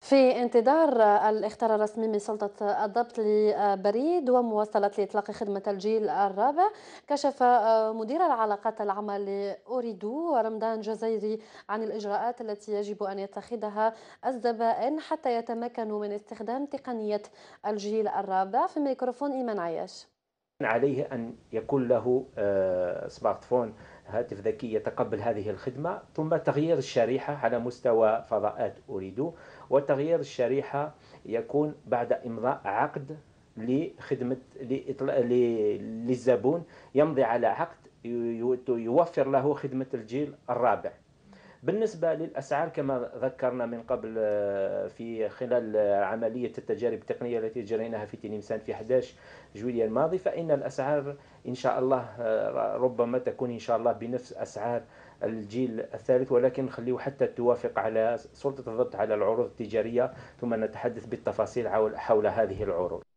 في انتظار الاخطار الرسمي من سلطة الضبط لبريد ومواصلة إطلاق خدمة الجيل الرابع، كشف مدير العلاقات العامة لأوريدو رمضان جزيري عن الإجراءات التي يجب أن يتخذها الزبائن حتى يتمكنوا من استخدام تقنية الجيل الرابع. في ميكروفون إيمان عياش. عليه أن يكون له سمارت فون، هاتف ذكي يتقبل هذه الخدمة، ثم تغيير الشريحة على مستوى فضاءات أوريدو، وتغيير الشريحة يكون بعد إمضاء عقد لخدمة للزبون، يمضي على عقد يوفر له خدمة الجيل الرابع. بالنسبة للأسعار كما ذكرنا من قبل في خلال عملية التجارب التقنية التي جريناها في تلمسان في 11 جويلية الماضي، فإن الأسعار إن شاء الله ربما تكون إن شاء الله بنفس أسعار الجيل الثالث، ولكن خليه حتى توافق على سلطة الضبط على العروض التجارية، ثم نتحدث بالتفاصيل حول هذه العروض.